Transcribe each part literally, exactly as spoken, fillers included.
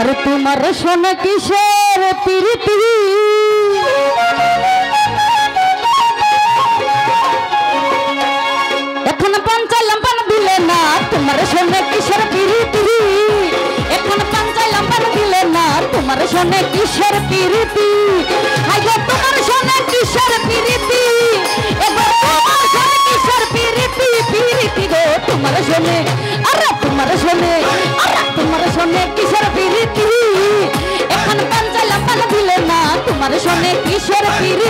अरे तुम्हारे सोने किशोर प्रीति एखन पंच लंबन दिले ना तुम्हारे सोने किशोर प्रीति एखन पंच लंबन दिले ना तुम्हारे सोने किशोर प्रीति आयो तुम्हारे सोने किशोर प्रीति एगो तुम्हारे सोने किशोर प्रीति प्रीति गो तुम्हारे सोने अरे तुम्हारे सोने अरे तुम्हारे सोने किशोर तुम्हारे सोने किशोर प्रीति किशोर प्रीति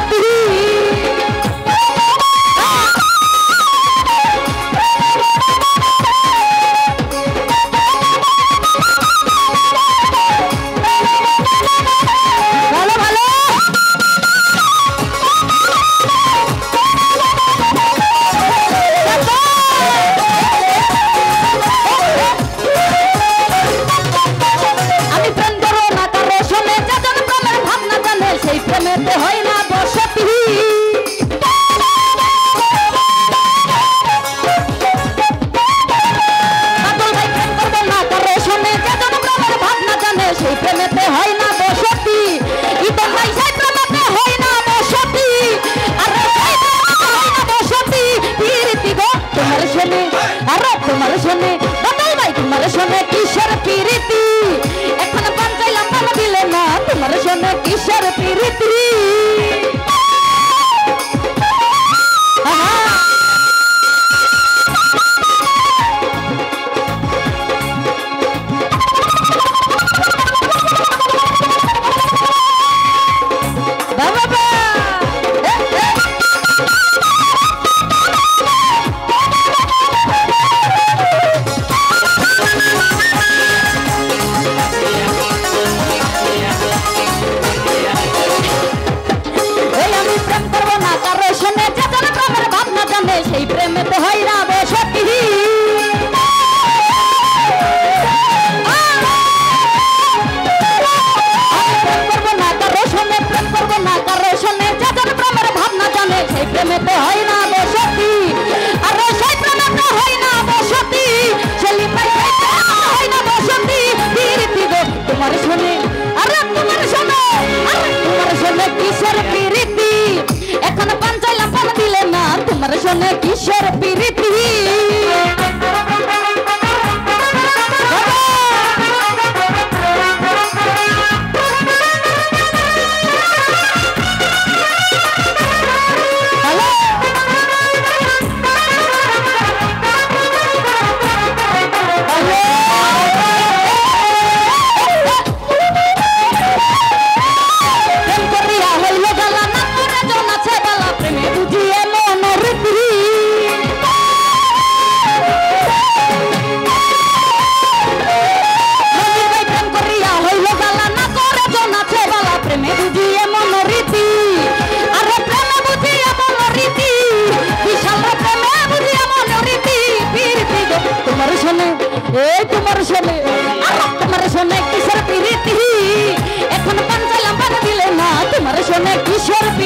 किशोर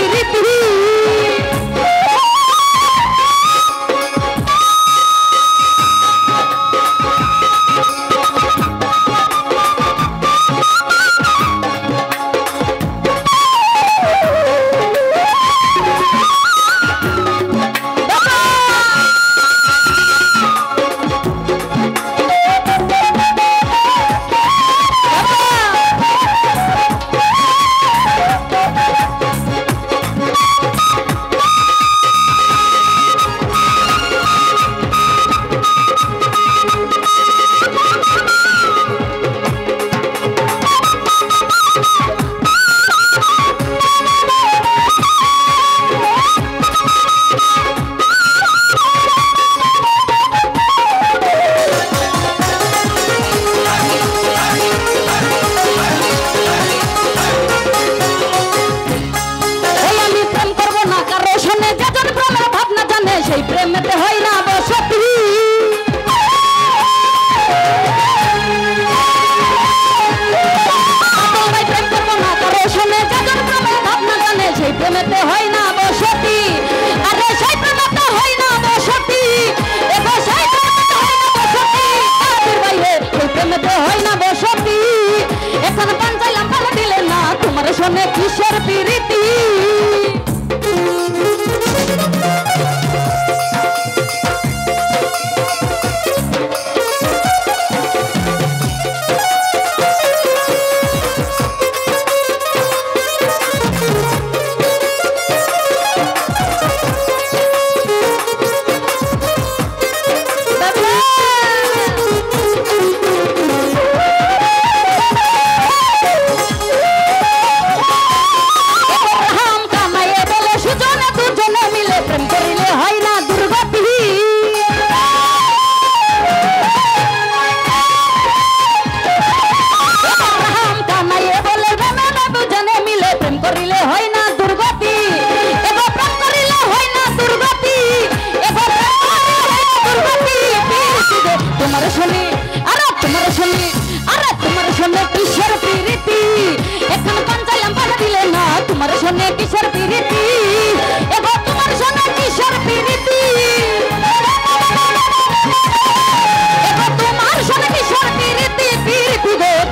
प्रीति किशोर प्रीति মনে কিসের প্রীতি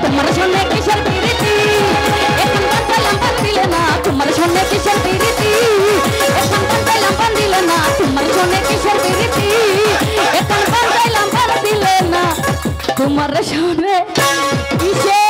तुम्हारे सामने